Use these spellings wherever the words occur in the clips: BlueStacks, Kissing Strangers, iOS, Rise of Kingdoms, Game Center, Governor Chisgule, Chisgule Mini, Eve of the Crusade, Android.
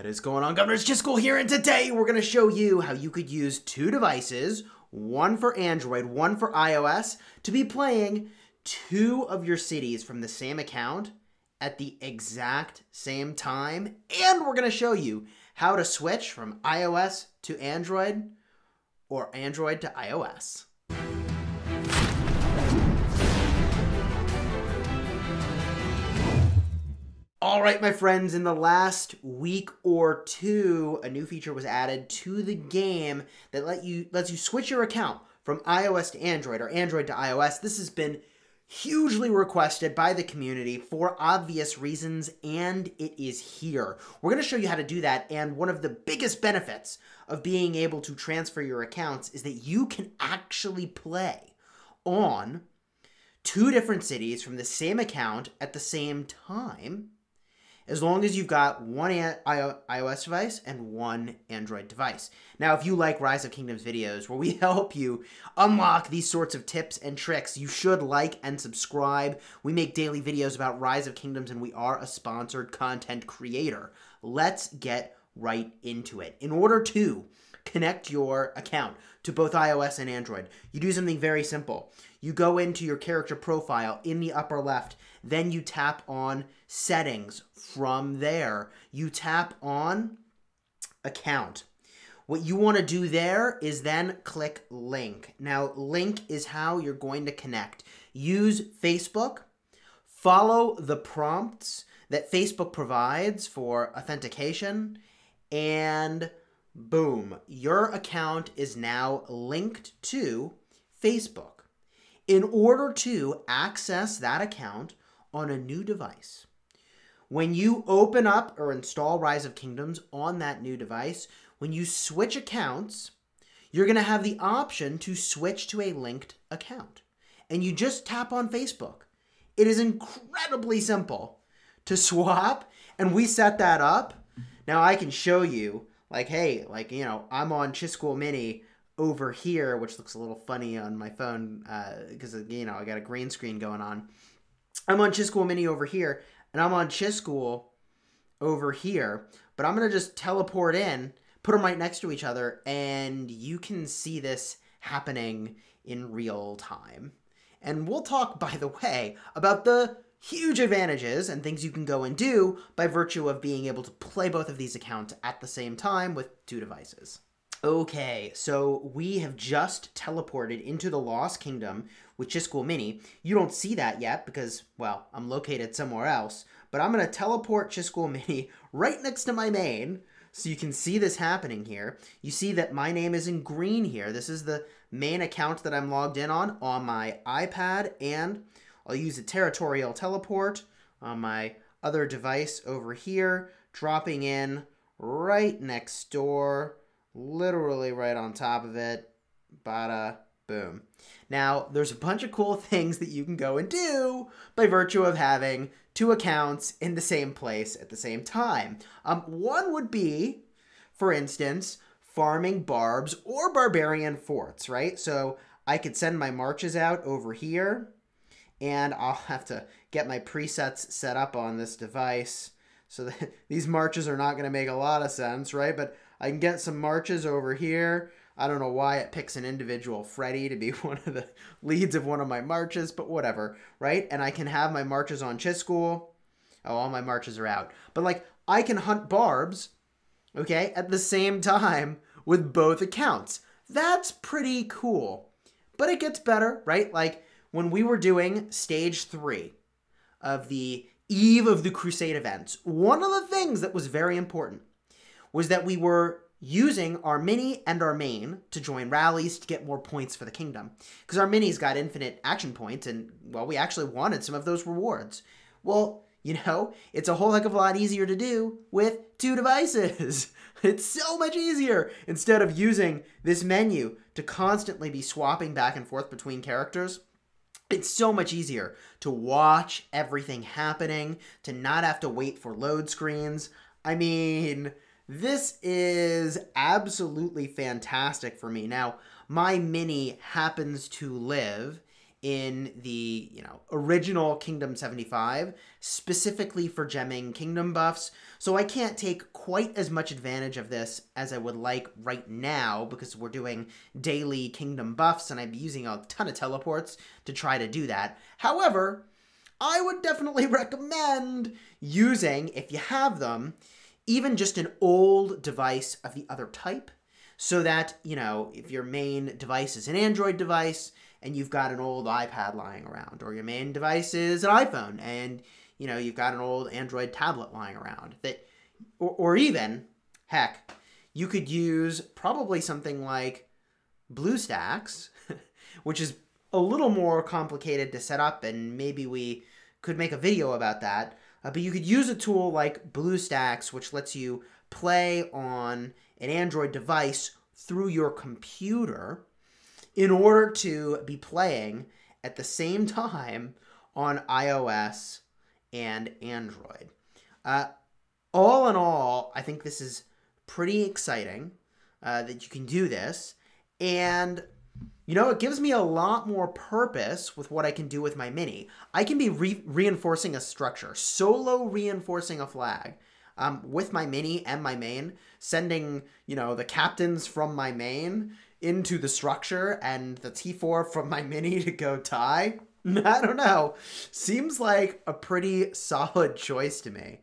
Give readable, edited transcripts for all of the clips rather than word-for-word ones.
What is going on, Governor Chisgule here, and today we're going to show you how you could use two devices, one for Android, one for iOS, to be playing two of your cities from the same account at the exact same time, and we're going to show you how to switch from iOS to Android or Android to iOS. All right, my friends, in the last week or two, a new feature was added to the game that lets you switch your account from iOS to Android or Android to iOS. This has been hugely requested by the community for obvious reasons, and it is here. We're going to show you how to do that, and one of the biggest benefits of being able to transfer your accounts is that you can actually play on two different cities from the same account at the same time, as long as you've got one iOS device and one Android device. Now, if you like Rise of Kingdoms videos where we help you unlock these sorts of tips and tricks, you should like and subscribe. We make daily videos about Rise of Kingdoms and we are a sponsored content creator. Let's get right into it. In order to connect your account to both iOS and Android, you do something very simple. You go into your character profile in the upper left, then you tap on settings. From there, you tap on account. What you want to do there is then click link. Now, link is how you're going to connect. Use Facebook, follow the prompts that Facebook provides for authentication, and boom, your account is now linked to Facebook. In order to access that account on a new device, when you open up or install Rise of Kingdoms on that new device, when you switch accounts, you're going to have the option to switch to a linked account. And you just tap on Facebook. It is incredibly simple to swap, and we set that up. Now I can show you, like, hey, like, you know, I'm on Chisgule Mini over here, which looks a little funny on my phone because, you know, I got a green screen going on. I'm on Chisgule Mini over here, and I'm on Chisgule over here, but I'm going to just teleport in, put them right next to each other, and you can see this happening in real time. And we'll talk, by the way, about the huge advantages and things you can go and do by virtue of being able to play both of these accounts at the same time with two devices. Okay, so we have just teleported into the Lost Kingdom with Chisgule Mini. You don't see that yet because, well, I'm located somewhere else, but I'm going to teleport Chisgule Mini right next to my main so you can see this happening here. You see that my name is in green here. This is the main account that I'm logged in on my iPad, and I'll use a territorial teleport on my other device over here, dropping in right next door, literally right on top of it. Bada boom. Now, there's a bunch of cool things that you can go and do by virtue of having two accounts in the same place at the same time. One would be, for instance, farming barbs or barbarian forts, right? So I could send my marches out over here, and I'll have to get my presets set up on this device so that these marches are not going to make a lot of sense, right? But I can get some marches over here. I don't know why it picks an individual Freddy to be one of the leads of one of my marches, but whatever, right? And I can have my marches on Chisgule. Oh, all my marches are out. But, like, I can hunt barbs, okay, at the same time with both accounts. That's pretty cool. But it gets better, right? Like, when we were doing stage 3 of the Eve of the Crusade events, one of the things that was very important was that we were using our mini and our main to join rallies to get more points for the kingdom, because our minis got infinite action points, and, well, we actually wanted some of those rewards. Well, you know, it's a whole heck of a lot easier to do with two devices. It's so much easier instead of using this menu to constantly be swapping back and forth between characters. It's so much easier to watch everything happening, to not have to wait for load screens. I mean, this is absolutely fantastic for me. Now, my mini happens to live in the, you know, original Kingdom 75, specifically for gemming kingdom buffs. So I can't take quite as much advantage of this as I would like right now because we're doing daily kingdom buffs and I'd be using a ton of teleports to try to do that. However, I would definitely recommend using, if you have them, even just an old device of the other type so that, you know, if your main device is an Android device and you've got an old iPad lying around, or your main device is an iPhone and, you know, you've got an old Android tablet lying around, that, or even, heck, you could use probably something like BlueStacks, which is a little more complicated to set up, and maybe we could make a video about that. But you could use a tool like BlueStacks, which lets you play on an Android device through your computer in order to be playing at the same time on iOS and Android. All in all, I think this is pretty exciting that you can do this. And, you know, it gives me a lot more purpose with what I can do with my mini. I can be reinforcing a structure, solo reinforcing a flag with my mini and my main, sending, you know, the captains from my main into the structure and the T4 from my mini to go tie. I don't know. Seems like a pretty solid choice to me.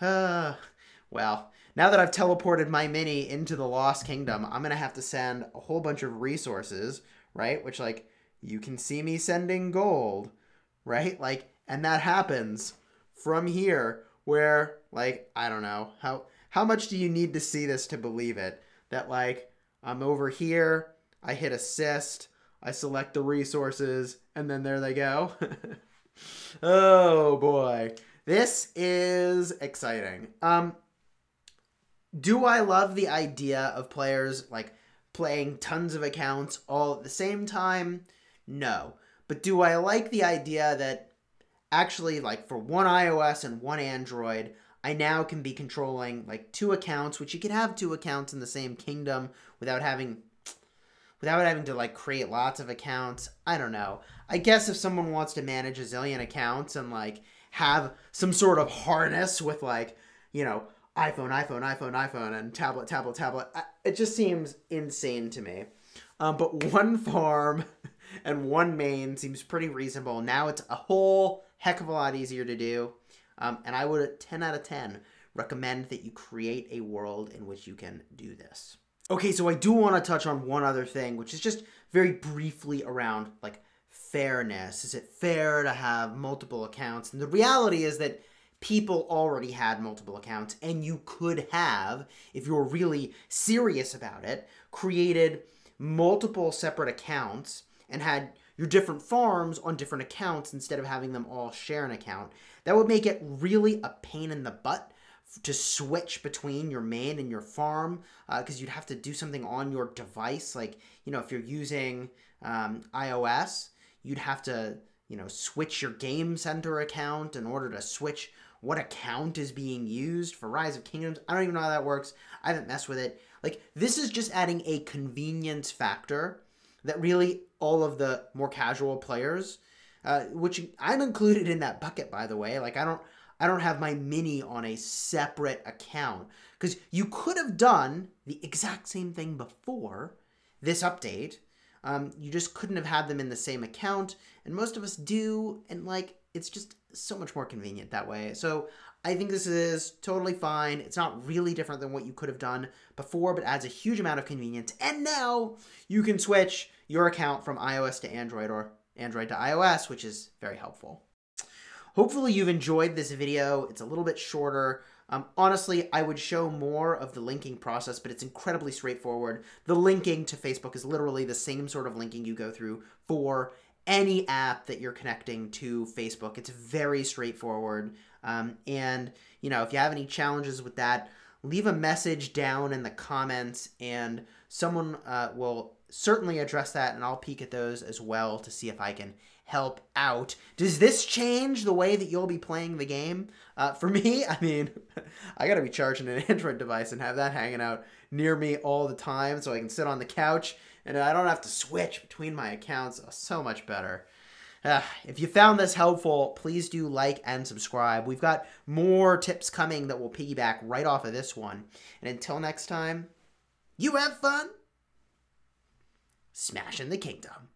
Well, now that I've teleported my mini into the Lost Kingdom, I'm going to have to send a whole bunch of resources, right? Which, like, you can see me sending gold, right? Like, and that happens from here where, like, I don't know. How much do you need to see this to believe it? That, like, I'm over here, I hit assist, I select the resources, and then there they go. Oh boy, this is exciting. Do I love the idea of players like playing tons of accounts all at the same time? No, but do I like the idea that actually, like, for one iOS and one Android, I now can be controlling like two accounts, which you can have two accounts in the same kingdom without having to like create lots of accounts. I don't know. I guess if someone wants to manage a zillion accounts and like have some sort of harness with, like, you know, iPhone, iPhone, iPhone, iPhone, and tablet, tablet, tablet, it just seems insane to me. But one farm and one main seems pretty reasonable. Now it's a whole heck of a lot easier to do. And I would 10 out of 10 recommend that you create a world in which you can do this. Okay, so I do want to touch on one other thing, which is just very briefly around, like, fairness. Is it fair to have multiple accounts? And the reality is that people already had multiple accounts, and you could have, if you were really serious about it, created multiple separate accounts and had your different farms on different accounts instead of having them all share an account. That would make it really a pain in the butt to switch between your main and your farm, because you'd have to do something on your device. Like, you know, if you're using iOS, you'd have to, you know, switch your Game Center account in order to switch what account is being used for Rise of Kingdoms. I don't even know how that works. I haven't messed with it. Like, this is just adding a convenience factor that really all of the more casual players, which I'm included in that bucket, by the way. Like, I don't have my mini on a separate account, because you could have done the exact same thing before this update. You just couldn't have had them in the same account, and most of us do, and, like, it's just so much more convenient that way. So I think this is totally fine. It's not really different than what you could have done before, but adds a huge amount of convenience. And now you can switch your account from iOS to Android or Android to iOS, which is very helpful. Hopefully you've enjoyed this video. It's a little bit shorter. Honestly, I would show more of the linking process, but it's incredibly straightforward. The linking to Facebook is literally the same sort of linking you go through for any app that you're connecting to Facebook. It's very straightforward. And, you know, if you have any challenges with that, leave a message down in the comments, and someone will certainly address that, and I'll peek at those as well to see if I can help out. Does this change the way that you'll be playing the game? For me, I mean, I gotta be charging an Android device and have that hanging out near me all the time so I can sit on the couch and I don't have to switch between my accounts. Oh, so much better. If you found this helpful, please do like and subscribe. We've got more tips coming that will piggyback right off of this one. And until next time, you have fun smashing the kingdom.